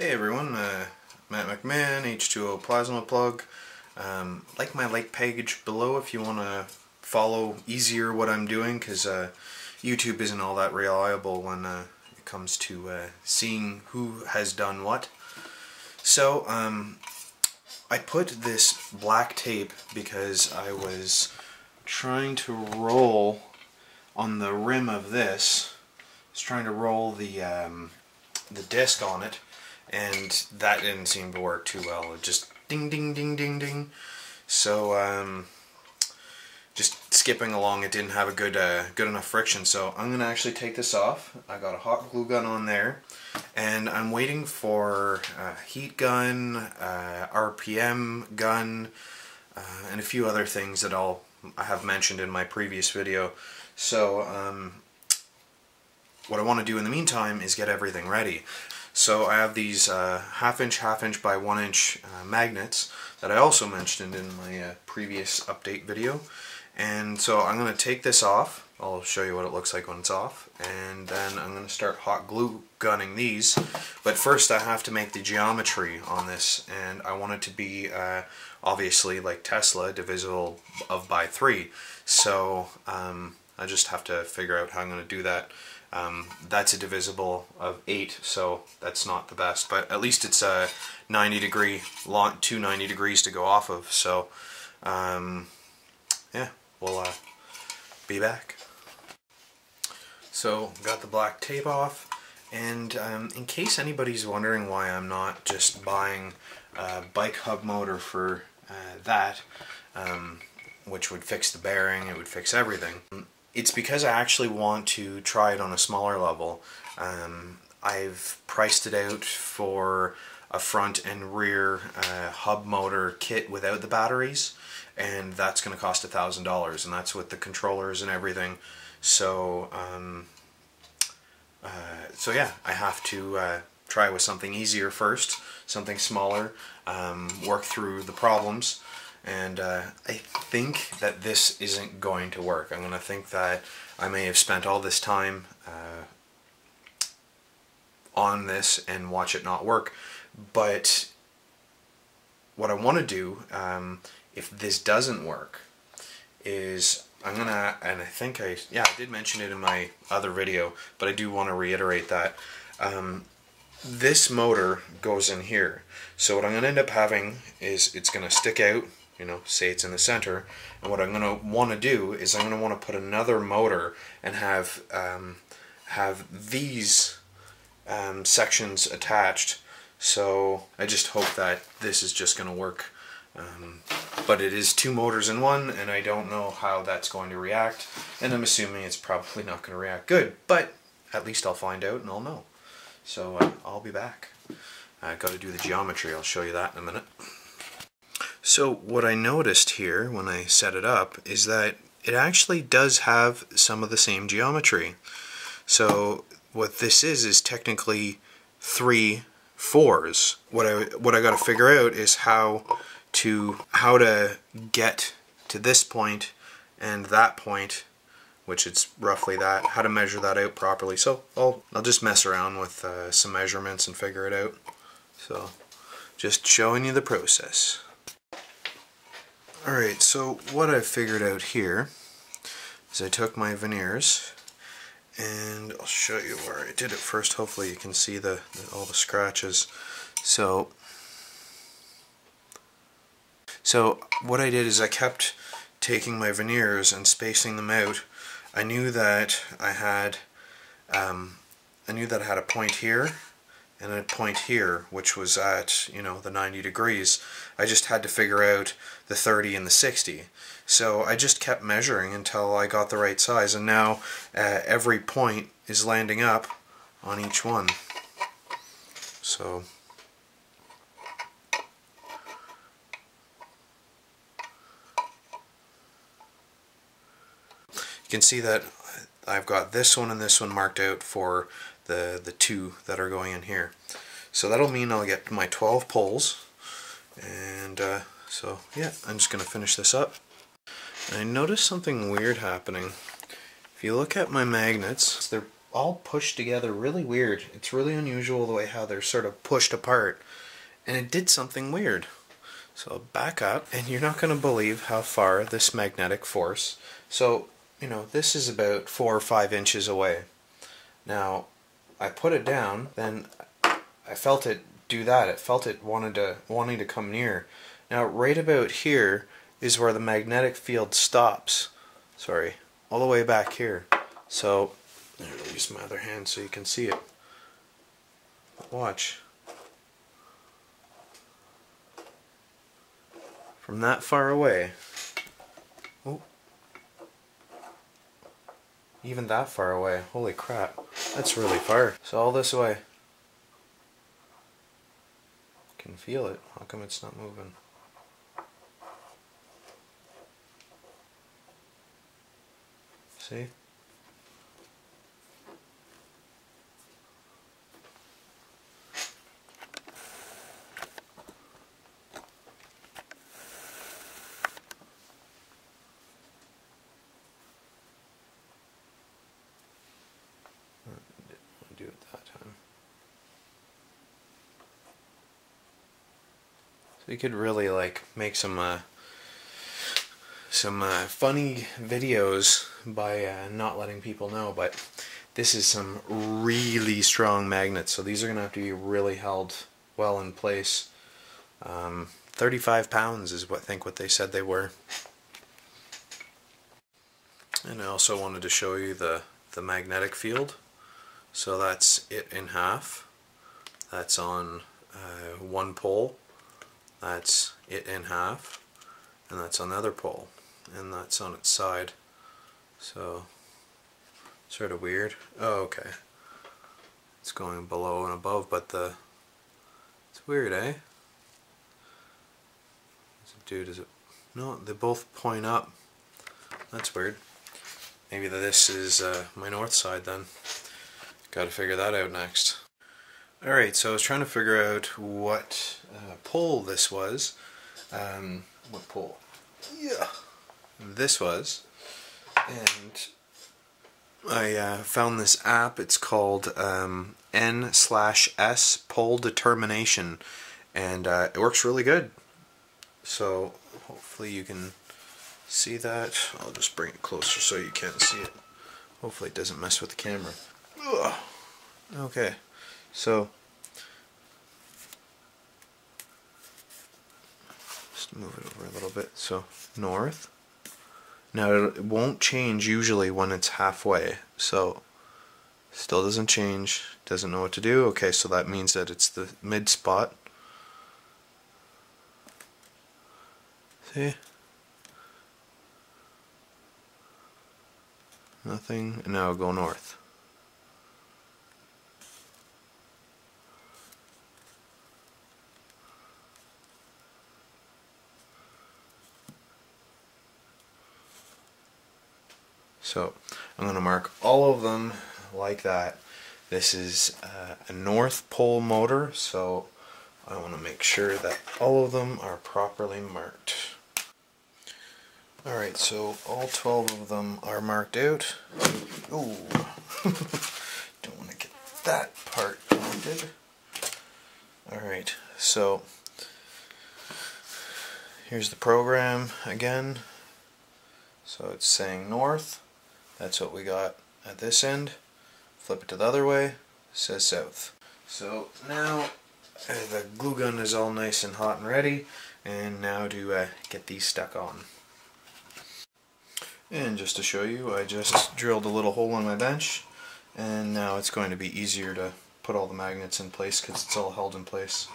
Hey everyone, Matt McMahon, H2O Plasma Plug. Like my like page below if you want to follow easier what I'm doing, because YouTube isn't all that reliable when it comes to seeing who has done what. So I put this black tape because I was trying to roll on the rim of this. I was trying to roll the disc on it, and that didn't seem to work too well. It just ding ding ding ding ding. So just skipping along, it didn't have a good enough friction. So I'm gonna actually take this off. I got a hot glue gun on there, and I'm waiting for heat gun, RPM gun, and a few other things that I have mentioned in my previous video. So what I want to do in the meantime is get everything ready. So I have these half inch by 1 inch magnets that I also mentioned in my previous update video. And so I'm going to take this off. I'll show you what it looks like when it's off. And then I'm going to start hot glue gunning these. But first I have to make the geometry on this. And I want it to be, obviously, like Tesla, divisible by 3. So I just have to figure out how I'm going to do that. That's a divisible of 8, so that's not the best, but at least it's a 90 degrees to go off of. So yeah, we'll be back. So got the black tape off, and in case anybody's wondering why I'm not just buying a bike hub motor for that, which would fix the bearing, it would fix everything. It's because I actually want to try it on a smaller level. I've priced it out for a front and rear hub motor kit without the batteries, and that's going to cost $1,000, and that's with the controllers and everything. So, so yeah, I have to try with something easier first, something smaller, work through the problems. And I think that this isn't going to work. I'm going to think that I may have spent all this time on this and watch it not work. But what I want to do, if this doesn't work, is I'm going to, and I think I did mention it in my other video, but I do want to reiterate that. This motor goes in here. So what I'm going to end up having is it's going to stick out. You know, say it's in the center, and what I'm going to want to do is I'm going to want to put another motor and have these sections attached. So I just hope that this is just going to work, but it is 2 motors in one, and I don't know how that's going to react, and I'm assuming it's probably not going to react good, but at least I'll find out and I'll know. So I'll be back. I've got to do the geometry. I'll show you that in a minute. So what I noticed here when I set it up is that it actually does have some of the same geometry. So what this is technically 3 4s. What I got to figure out is how to get to this point and that point, which it's roughly that, how to measure that out properly. So I'll just mess around with some measurements and figure it out. So just showing you the process. Alright, so what I figured out here is I took my veneers, and I'll show you where I did it first. Hopefully you can see all the scratches. So what I did is I kept taking my veneers and spacing them out. I knew that I had a point here and a point here, which was at, you know, the 90 degrees. I just had to figure out the 30 and the 60. So I just kept measuring until I got the right size, and now every point is landing up on each one. So you can see that I've got this one and this one marked out for the 2 that are going in here. So that'll mean I'll get my 12 poles, and so yeah, I'm just going to finish this up. And I noticed something weird happening. If you look at my magnets, they're all pushed together really weird. It's really unusual the way how they're sort of pushed apart. And it did something weird. So back up, and you're not going to believe how far this magnetic force... So, you know, this is about 4 or 5 inches away. Now, I put it down, then I felt it do that. It felt it wanting to come near. Now, right about here is where the magnetic field stops. Sorry, all the way back here. So, I'll use my other hand so you can see it. Watch. From that far away, oh, even that far away, holy crap, that's really far. So all this way, I can feel it, how come it's not moving? See? We could really like make some funny videos by not letting people know, but this is some really strong magnets, so these are gonna have to be really held well in place. 35 pounds is what they said they were. And I also wanted to show you the magnetic field. So that's it in half. That's on one pole. That's it in half, and that's on the other pole, and that's on its side. So, sort of weird. Oh, okay. It's going below and above, but it's weird, eh? Is it? No, they both point up. That's weird. Maybe this is my north side then. Got to figure that out next. Alright, so I was trying to figure out what pole this was. What pole? Yeah! This was. And I found this app. It's called N/S Pole Determination. And it works really good. So hopefully you can see that. I'll just bring it closer so you can't see it. Hopefully it doesn't mess with the camera. Ugh. Okay. So, just move it over a little bit, so north. Now it won't change usually when it's halfway, so still doesn't change, doesn't know what to do. Okay, so that means that it's the mid spot. See? Nothing, and now I'll go north. So I'm going to mark all of them like that. This is a North Pole motor, so I want to make sure that all of them are properly marked. Alright, so all 12 of them are marked out. Ooh, don't want to get that part pointed. Alright, so here's the program again. So it's saying north. That's what we got at this end. Flip it to the other way, it says south. So now the glue gun is all nice and hot and ready, and now to get these stuck on. And just to show you, I just drilled a little hole in my bench, and now it's going to be easier to put all the magnets in place because it's all held in place.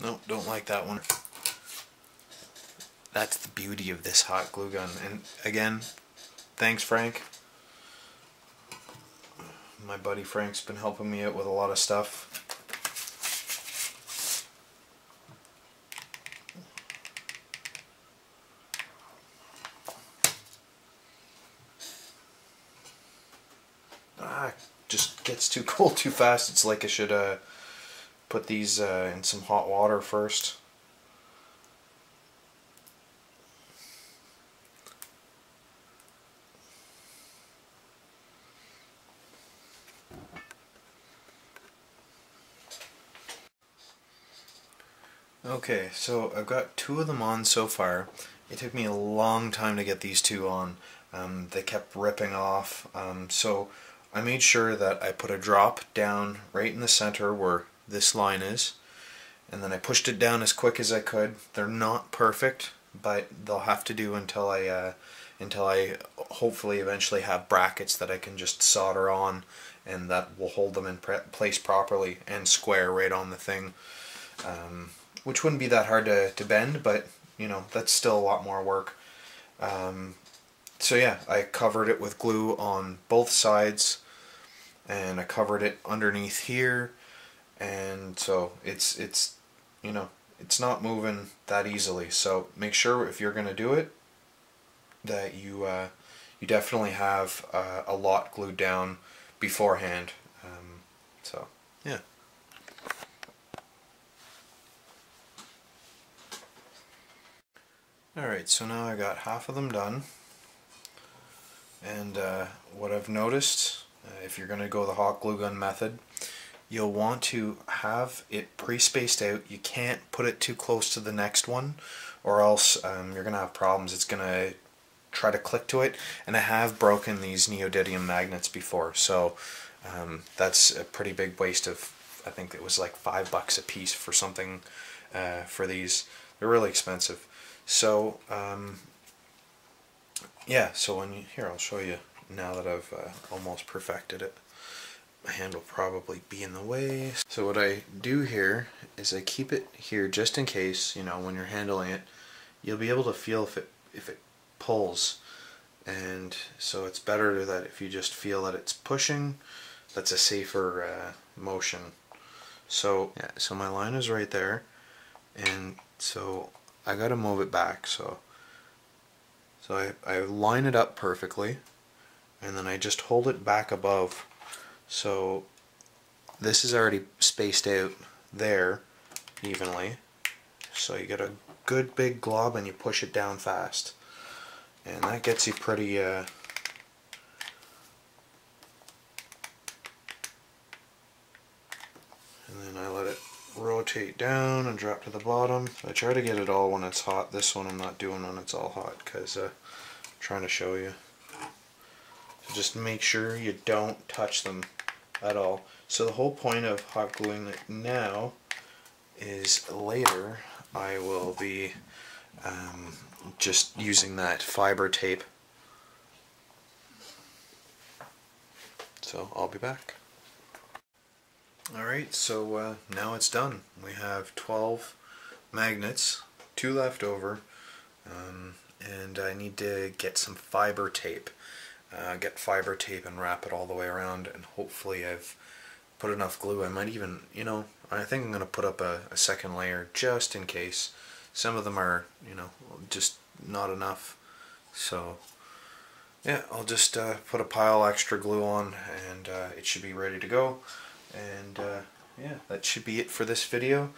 Nope, don't like that one. That's the beauty of this hot glue gun. And again, thanks Frank. My buddy Frank's been helping me out with a lot of stuff. gets too cold too fast. It's like I should put these in some hot water first. Okay, so I've got two of them on so far. It took me a long time to get these two on. They kept ripping off, so I made sure that I put a drop down right in the center where this line is, and then I pushed it down as quick as I could. They're not perfect, but they'll have to do until I hopefully eventually have brackets that I can just solder on, and that will hold them in place properly and square right on the thing. Which wouldn't be that hard to bend, but you know, that's still a lot more work. So yeah, I covered it with glue on both sides, and I covered it underneath here, and so it's you know, it's not moving that easily. So make sure if you're gonna do it that you you definitely have a lot glued down beforehand. So yeah. Alright, so now I got half of them done, and what I've noticed, if you're going to go the hot glue gun method, you'll want to have it pre-spaced out. You can't put it too close to the next one, or else you're going to have problems. It's going to try to click to it, and I have broken these neodymium magnets before, so that's a pretty big waste of, I think it was like $5 a piece for something, for these. They're really expensive. So, yeah, so when you, here, I'll show you now that I've almost perfected it. My hand will probably be in the way. So what I do here is I keep it here just in case, you know, when you're handling it, you'll be able to feel if it pulls. And so it's better that if you just feel that it's pushing, that's a safer motion. So, yeah, so my line is right there, and so I gotta move it back, so I line it up perfectly, and then I just hold it back above. So this is already spaced out there evenly, so you get a good big glob and you push it down fast, and that gets you pretty and then I let it rotate down and drop to the bottom. I try to get it all when it's hot. This one I'm not doing when it's all hot because I'm trying to show you. So just make sure you don't touch them at all. So the whole point of hot gluing it now is later I will be just using that fiber tape. So I'll be back. Alright, so now it's done. We have 12 magnets, 2 left over, and I need to get some fiber tape. Get fiber tape and wrap it all the way around, and hopefully I've put enough glue. I might even, you know, I think I'm going to put up a second layer just in case. Some of them are, you know, just not enough. So, yeah, I'll just put a pile extra glue on, and it should be ready to go. And yeah, that should be it for this video.